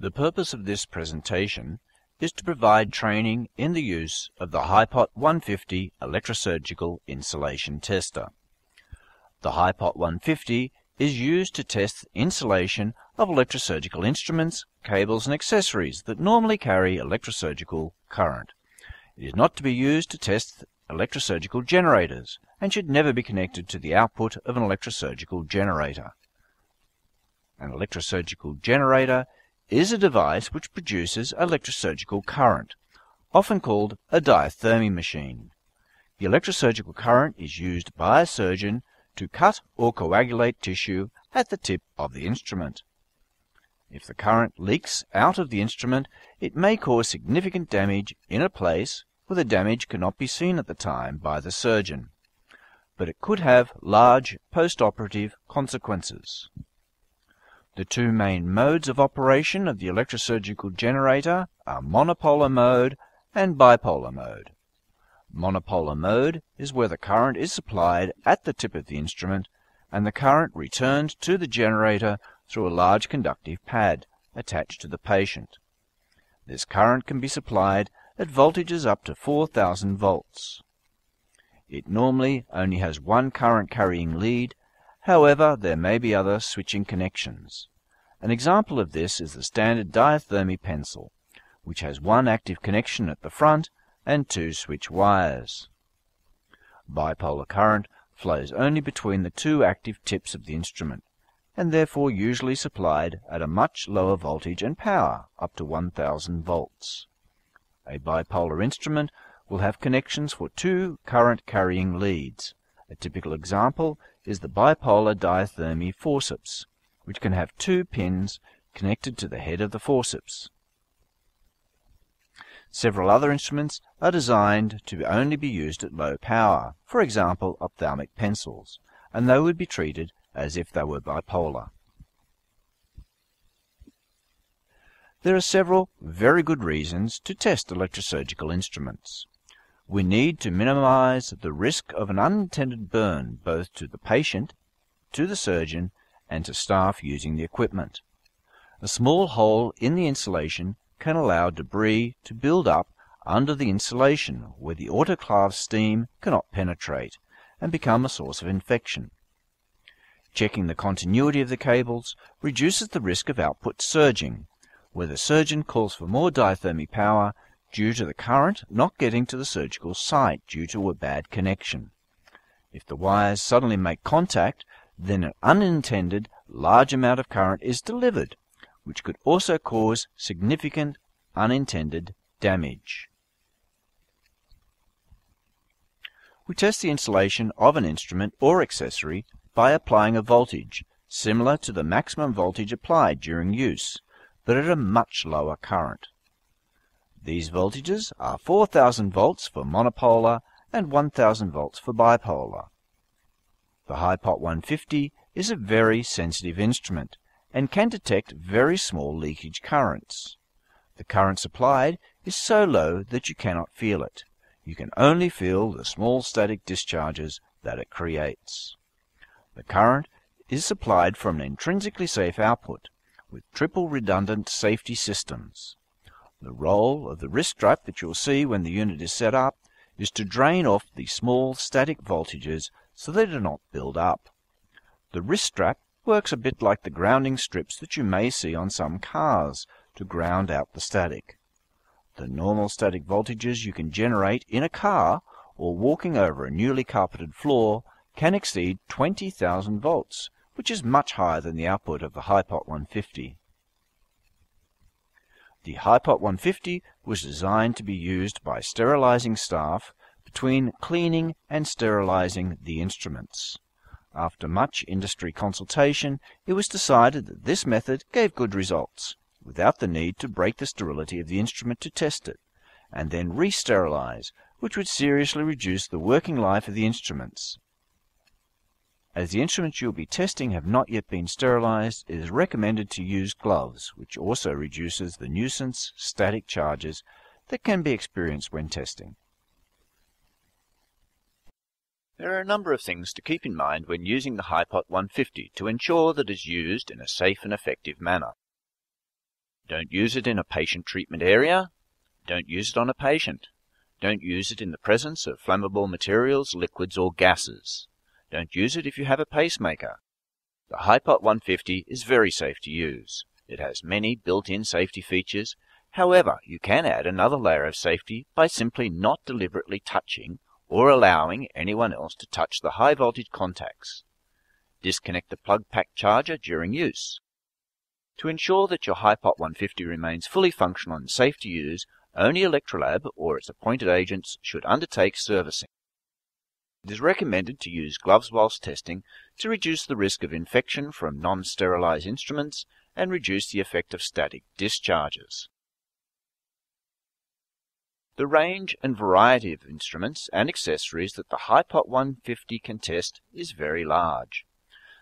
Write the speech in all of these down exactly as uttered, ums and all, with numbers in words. The purpose of this presentation is to provide training in the use of the HiPOT one fifty electrosurgical insulation tester. The HiPOT one fifty is used to test insulation of electrosurgical instruments, cables and accessories that normally carry electrosurgical current. It is not to be used to test electrosurgical generators and should never be connected to the output of an electrosurgical generator. An electrosurgical generator is a device which produces electrosurgical current, often called a diathermy machine. The electrosurgical current is used by a surgeon to cut or coagulate tissue at the tip of the instrument. If the current leaks out of the instrument, it may cause significant damage in a place where the damage cannot be seen at the time by the surgeon, but it could have large post-operative consequences. The two main modes of operation of the electrosurgical generator are monopolar mode and bipolar mode. Monopolar mode is where the current is supplied at the tip of the instrument and the current returned to the generator through a large conductive pad attached to the patient. This current can be supplied at voltages up to four thousand volts. It normally only has one current carrying lead. However, there may be other switching connections. An example of this is the standard diathermy pencil, which has one active connection at the front and two switch wires. Bipolar current flows only between the two active tips of the instrument, and therefore usually supplied at a much lower voltage and power, up to one thousand volts. A bipolar instrument will have connections for two current-carrying leads. A typical example is the bipolar diathermy forceps, which can have two pins connected to the head of the forceps. Several other instruments are designed to only be used at low power, for example ophthalmic pencils, and they would be treated as if they were bipolar. There are several very good reasons to test electrosurgical instruments. We need to minimize the risk of an unintended burn both to the patient, to the surgeon, and to staff using the equipment. A small hole in the insulation can allow debris to build up under the insulation where the autoclave steam cannot penetrate and become a source of infection. Checking the continuity of the cables reduces the risk of output surging, where the surgeon calls for more diathermy power due to the current not getting to the surgical site due to a bad connection. If the wires suddenly make contact, then an unintended large amount of current is delivered, which could also cause significant unintended damage. We test the insulation of an instrument or accessory by applying a voltage similar to the maximum voltage applied during use, but at a much lower current. These voltages are four thousand volts for monopolar and one thousand volts for bipolar. The HiPOT one fifty is a very sensitive instrument and can detect very small leakage currents. The current supplied is so low that you cannot feel it. You can only feel the small static discharges that it creates. The current is supplied from an intrinsically safe output with triple redundant safety systems. The role of the wrist strap that you'll see when the unit is set up is to drain off the small static voltages so they do not build up. The wrist strap works a bit like the grounding strips that you may see on some cars to ground out the static. The normal static voltages you can generate in a car or walking over a newly carpeted floor can exceed twenty thousand volts, which is much higher than the output of the HiPOT one fifty. The HiPOT one fifty was designed to be used by sterilizing staff between cleaning and sterilizing the instruments. After much industry consultation, it was decided that this method gave good results without the need to break the sterility of the instrument to test it, and then re-sterilize, which would seriously reduce the working life of the instruments. As the instruments you'll be testing have not yet been sterilized, it is recommended to use gloves, which also reduces the nuisance static charges that can be experienced when testing. There are a number of things to keep in mind when using the HiPOT one fifty to ensure that it is used in a safe and effective manner. Don't use it in a patient treatment area. Don't use it on a patient. Don't use it in the presence of flammable materials, liquids or gases. Don't use it if you have a pacemaker. The HiPOT one fifty is very safe to use. It has many built-in safety features. However, you can add another layer of safety by simply not deliberately touching or allowing anyone else to touch the high-voltage contacts. Disconnect the plug pack charger during use. To ensure that your HiPOT one fifty remains fully functional and safe to use, only Electrolab or its appointed agents should undertake servicing. It is recommended to use gloves whilst testing to reduce the risk of infection from non-sterilized instruments and reduce the effect of static discharges. The range and variety of instruments and accessories that the HiPOT one fifty can test is very large.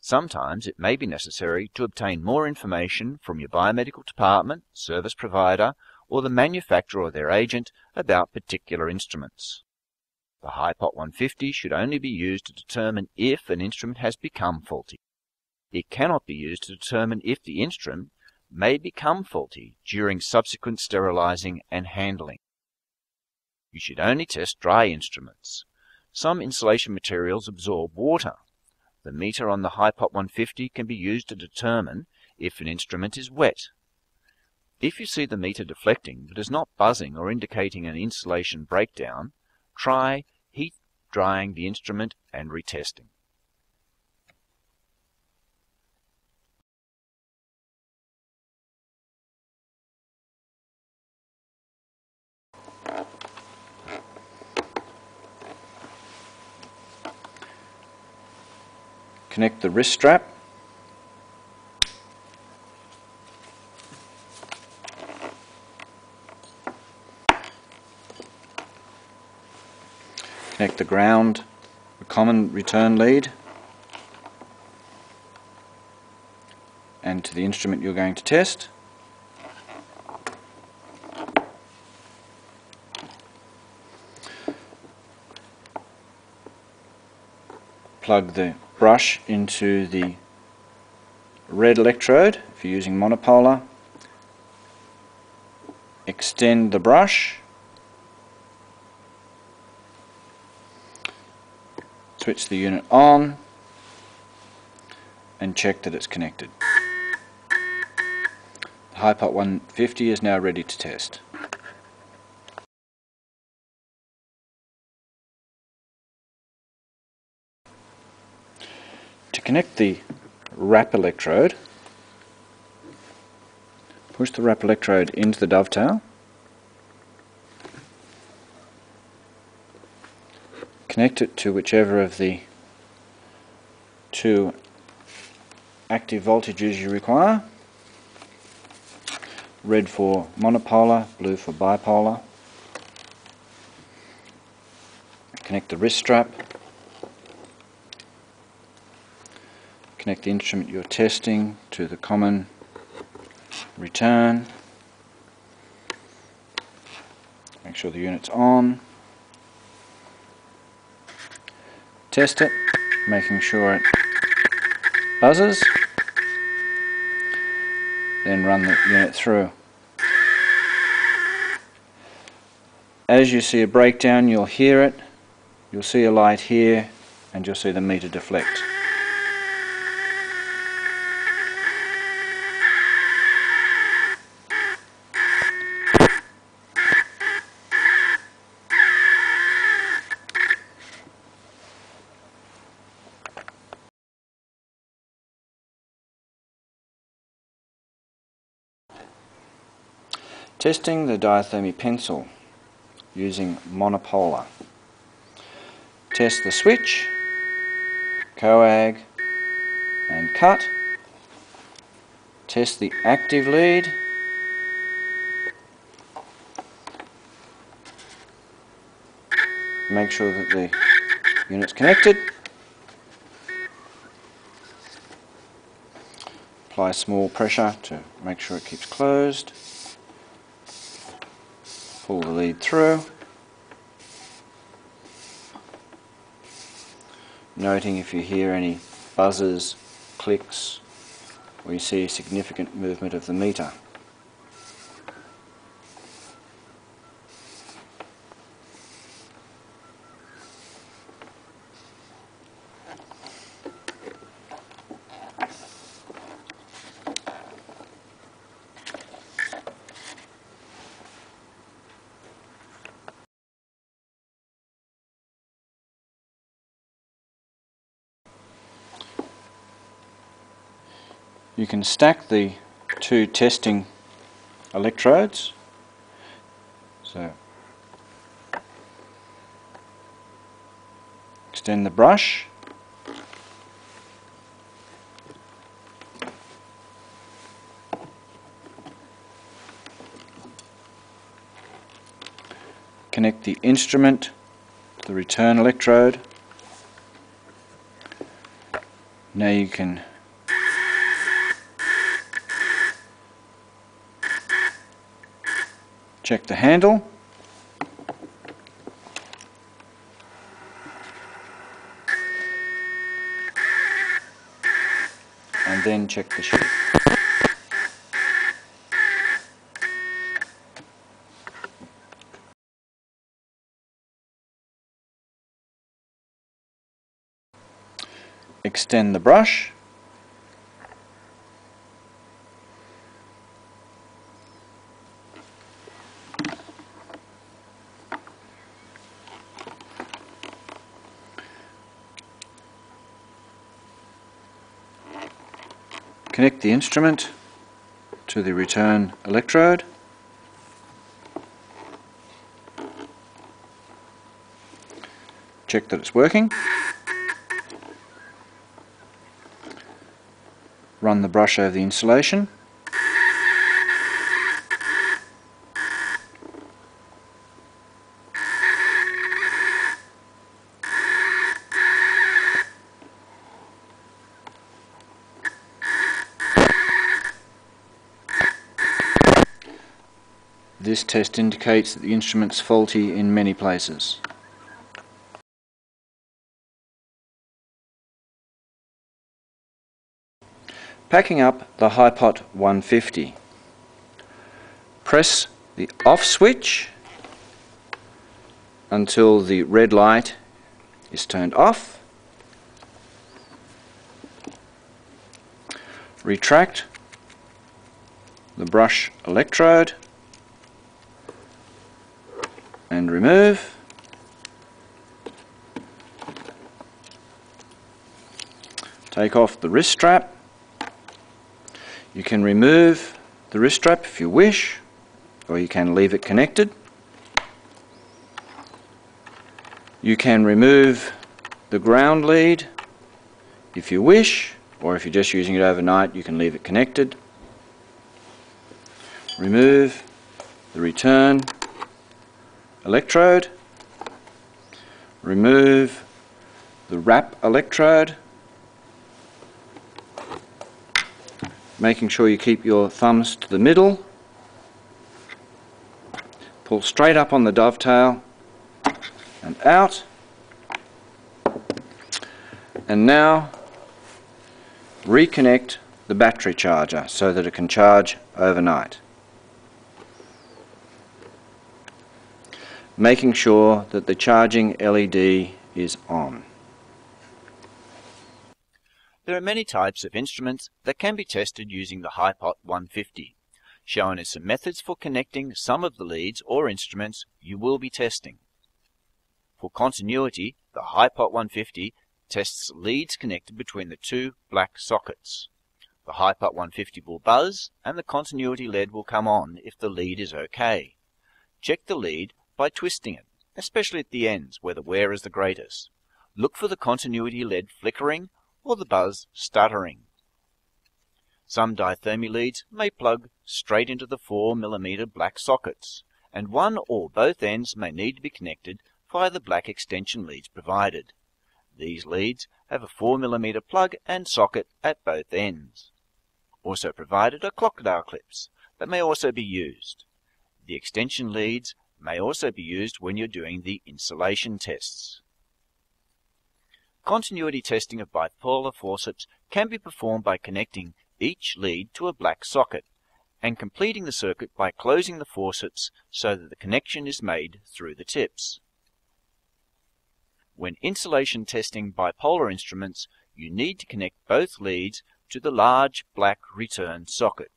Sometimes it may be necessary to obtain more information from your biomedical department, service provider, or the manufacturer or their agent about particular instruments. The HiPOT one fifty should only be used to determine if an instrument has become faulty. It cannot be used to determine if the instrument may become faulty during subsequent sterilizing and handling. You should only test dry instruments. Some insulation materials absorb water. The meter on the HiPOT one fifty can be used to determine if an instrument is wet. If you see the meter deflecting but is not buzzing or indicating an insulation breakdown, try heat drying the instrument and retesting. Connect the wrist strap. Connect the ground, the common return lead, and to the instrument you're going to test. Plug the brush into the red electrode if you're using monopolar. Extend the brush. Switch the unit on and check that it's connected. The HiPOT one fifty is now ready to test. To connect the wrap electrode, push the wrap electrode into the dovetail. Connect it to whichever of the two active voltages you require. Red for monopolar, blue for bipolar. Connect the wrist strap. Connect the instrument you're testing to the common return. Make sure the unit's on. Test it, making sure it buzzes. Then run the unit through. As you see a breakdown, you'll hear it. You'll see a light here, and you'll see the meter deflect. Testing the diathermy pencil using monopolar. Test the switch, coag and cut. Test the active lead. Make sure that the unit's connected. Apply small pressure to make sure it keeps closed. Pull the lead through, noting if you hear any buzzes, clicks, or you see a significant movement of the meter. You can stack the two testing electrodes. So extend the brush. Connect the instrument to the return electrode. Now you can check the handle. And then check the sheath. Extend the brush. Connect the instrument to the return electrode. Check that it's working. Run the brush over the insulation. This test indicates that the instrument's faulty in many places. Packing up the HiPOT one fifty. Press the off switch until the red light is turned off. Retract the brush electrode and remove. Take off the wrist strap. You can remove the wrist strap if you wish, or you can leave it connected. You can remove the ground lead if you wish, or if you're just using it overnight, you can leave it connected. Remove the return electrode. Remove the wrap electrode, making sure you keep your thumbs to the middle. Pull straight up on the dovetail and out. And now reconnect the battery charger so that it can charge overnight, making sure that the charging L E D is on. There are many types of instruments that can be tested using the HiPOT one fifty. Shown is some methods for connecting some of the leads or instruments you will be testing. For continuity, the HiPOT one fifty tests leads connected between the two black sockets. The HiPOT one fifty will buzz and the continuity L E D will come on if the lead is okay. Check the lead by twisting it, especially at the ends where the wear is the greatest. Look for the continuity L E D flickering or the buzz stuttering. Some dithermy leads may plug straight into the four millimeter black sockets, and one or both ends may need to be connected via the black extension leads provided. These leads have a four millimeter plug and socket at both ends. Also provided are crocodile clips that may also be used. The extension leads may also be used when you're doing the insulation tests. Continuity testing of bipolar forceps can be performed by connecting each lead to a black socket and completing the circuit by closing the forceps so that the connection is made through the tips. When insulation testing bipolar instruments, you need to connect both leads to the large black return socket.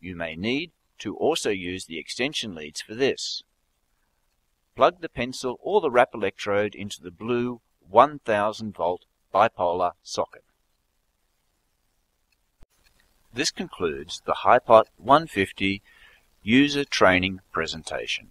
You may need to also use the extension leads for this. Plug the pencil or the wrap electrode into the blue one thousand volt bipolar socket. This concludes the HiPOT one fifty user training presentation.